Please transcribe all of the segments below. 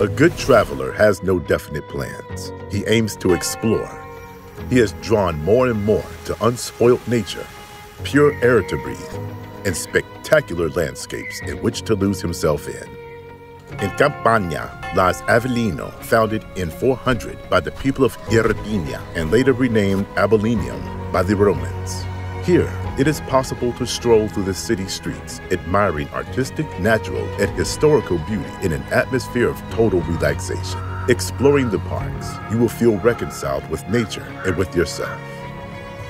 A good traveler has no definite plans. He aims to explore. He has drawn more and more to unspoilt nature, pure air to breathe, and spectacular landscapes in which to lose himself in. In Campania lies Avellino, founded in 400 by the people of Hirpinia and later renamed Abellinum by the Romans. Here, it is possible to stroll through the city streets, admiring artistic, natural, and historical beauty in an atmosphere of total relaxation. Exploring the parks, you will feel reconciled with nature and with yourself.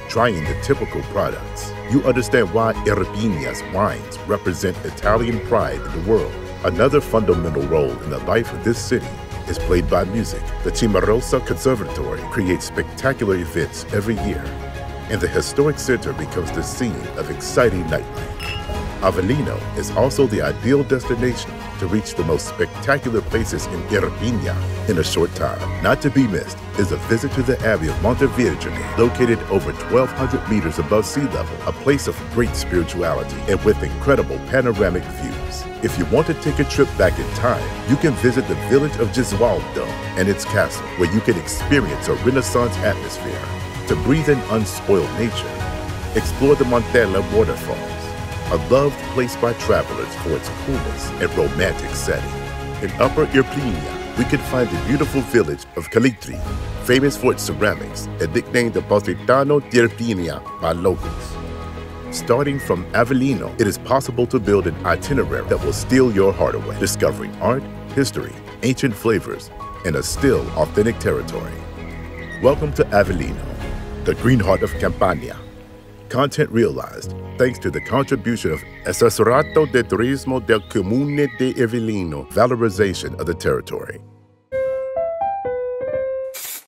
Trying the typical products, you understand why Irpinia's wines represent Italian pride in the world. Another fundamental role in the life of this city is played by music. The Cimarosa Conservatory creates spectacular events every year, and the historic center becomes the scene of exciting nightlife. Avellino is also the ideal destination to reach the most spectacular places in Irpinia in a short time. Not to be missed is a visit to the Abbey of Montevergine, located over 1,200 meters above sea level, a place of great spirituality and with incredible panoramic views. If you want to take a trip back in time, you can visit the village of Gisualdo and its castle, where you can experience a Renaissance atmosphere, to breathe in unspoiled nature. Explore the Montella Waterfalls, a loved place by travelers for its coolness and romantic setting. In Upper Irpinia, we can find the beautiful village of Calitri, famous for its ceramics and nicknamed the Positano di Irpinia by locals. Starting from Avellino, it is possible to build an itinerary that will steal your heart away, discovering art, history, ancient flavors, and a still authentic territory. Welcome to Avellino, the green heart of Campania. Content realized thanks to the contribution of Assessorato de Turismo del Comune de Avellino, valorization of the territory.